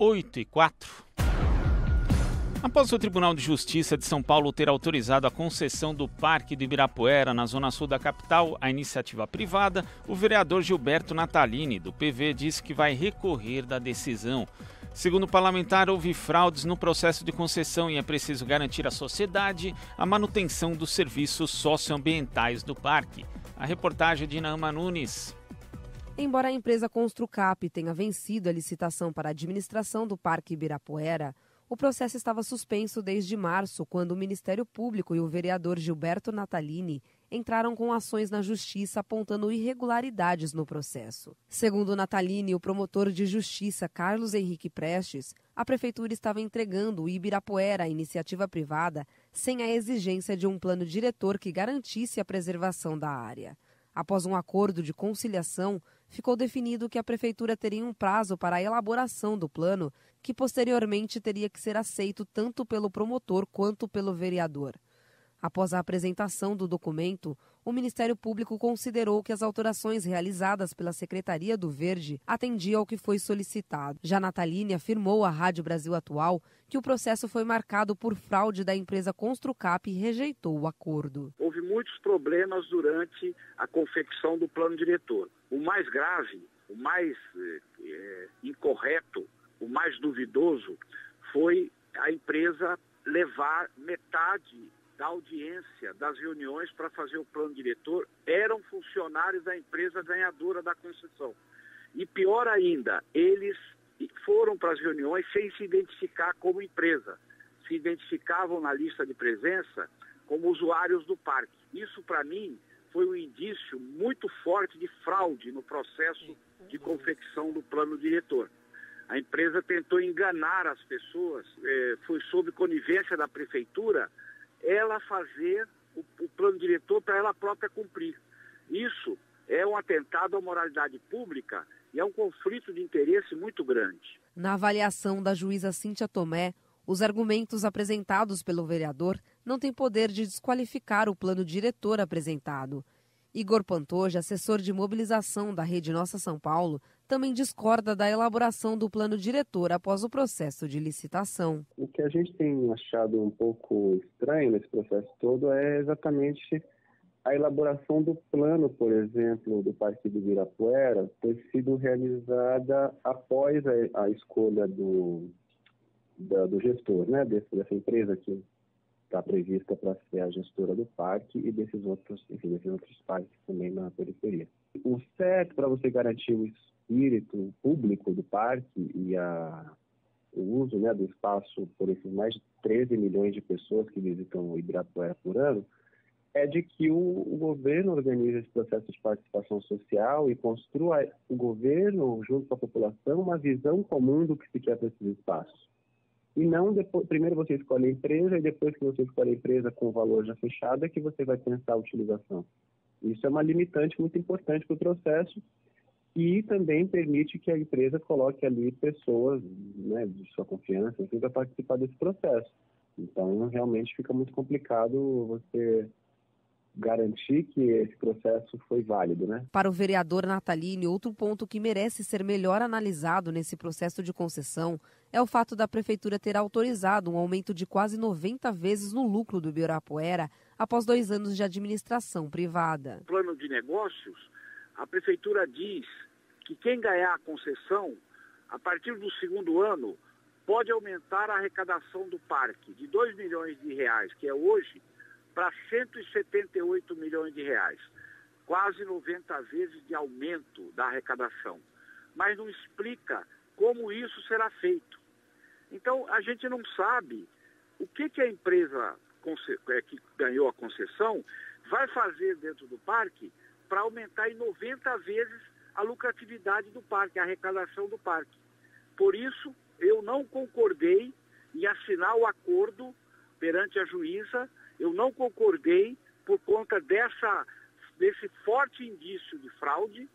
8h04. Após o Tribunal de Justiça de São Paulo ter autorizado a concessão do Parque do Ibirapuera, na zona sul da capital, à iniciativa privada, o vereador Gilberto Natalini, do PV, disse que vai recorrer da decisão. Segundo o parlamentar, houve fraudes no processo de concessão e é preciso garantir à sociedade a manutenção dos serviços socioambientais do parque. A reportagem de Nahama Nunes. Embora a empresa Construcap tenha vencido a licitação para a administração do Parque Ibirapuera, o processo estava suspenso desde março, quando o Ministério Público e o vereador Gilberto Natalini entraram com ações na Justiça apontando irregularidades no processo. Segundo Natalini e o promotor de Justiça Carlos Henrique Prestes, a Prefeitura estava entregando o Ibirapuera à iniciativa privada sem a exigência de um plano diretor que garantisse a preservação da área. Após um acordo de conciliação, ficou definido que a Prefeitura teria um prazo para a elaboração do plano, que posteriormente teria que ser aceito tanto pelo promotor quanto pelo vereador. Após a apresentação do documento, o Ministério Público considerou que as alterações realizadas pela Secretaria do Verde atendiam ao que foi solicitado. Já Natalini afirmou à Rádio Brasil Atual que o processo foi marcado por fraude da empresa Construcap e rejeitou o acordo. Houve muitos problemas durante a confecção do plano diretor. O mais grave, o mais incorreto, o mais duvidoso foi a empresa levar metade da audiência das reuniões para fazer o plano diretor. Eram funcionários da empresa ganhadora da concessão. E pior ainda, eles foram para as reuniões sem se identificar como empresa. Se identificavam na lista de presença como usuários do parque. Isso, para mim, foi um indício muito forte de fraude no processo de confecção do plano diretor. A empresa tentou enganar as pessoas, foi sob conivência da prefeitura, ela fazer o plano diretor para ela própria cumprir. Isso é um atentado à moralidade pública e é um conflito de interesse muito grande. Na avaliação da juíza Cíntia Tomé, os argumentos apresentados pelo vereador não têm poder de desqualificar o plano diretor apresentado. Igor Pantoja, assessor de mobilização da Rede Nossa São Paulo, também discorda da elaboração do plano diretor após o processo de licitação. O que a gente tem achado um pouco estranho nesse processo todo é exatamente a elaboração do plano, por exemplo, do Parque do Ibirapuera, ter sido realizada após a escolha do gestor, né, dessa empresa que está prevista para ser a gestora do parque e desses outros parques também na periferia. O certo para você garantir o espírito público do parque e o uso, né, do espaço por esses mais de 13 milhões de pessoas que visitam o Ibirapuera por ano é de que o governo organize esse processo de participação social e construa o governo, junto com a população, uma visão comum do que se quer para esses espaços. E não depois, primeiro você escolhe a empresa e depois que você escolhe a empresa com o valor já fechado é que você vai pensar a utilização. Isso é uma limitante muito importante para o processo e também permite que a empresa coloque ali pessoas, né, de sua confiança, assim, para participar desse processo. Então, realmente fica muito complicado você garantir que esse processo foi válido, né? Para o vereador Natalini, outro ponto que merece ser melhor analisado nesse processo de concessão é o fato da Prefeitura ter autorizado um aumento de quase 90 vezes no lucro do Ibirapuera após 2 anos de administração privada. No plano de negócios, a Prefeitura diz que quem ganhar a concessão, a partir do 2º ano, pode aumentar a arrecadação do parque de R$2 milhões, que é hoje, para R$178 milhões, quase 90 vezes de aumento da arrecadação. Mas não explica como isso será feito. Então, a gente não sabe o que a empresa que ganhou a concessão vai fazer dentro do parque para aumentar em 90 vezes a lucratividade do parque, a arrecadação do parque. Por isso, eu não concordei em assinar o acordo perante a juíza. Eu não concordei por conta desse forte indício de fraude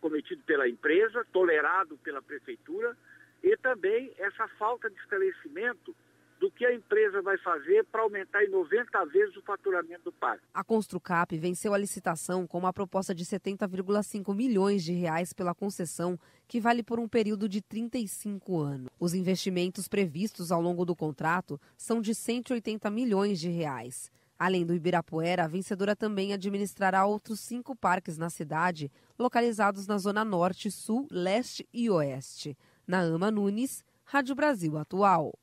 cometido pela empresa, tolerado pela prefeitura, e também essa falta de esclarecimento do que a empresa vai fazer para aumentar em 90 vezes o faturamento do parque. A Construcap venceu a licitação com uma proposta de 70,5 milhões de reais pela concessão, que vale por um período de 35 anos. Os investimentos previstos ao longo do contrato são de 180 milhões de reais. Além do Ibirapuera, a vencedora também administrará outros 5 parques na cidade, localizados na zona norte, sul, leste e oeste. Nahama Nunes, Rádio Brasil Atual.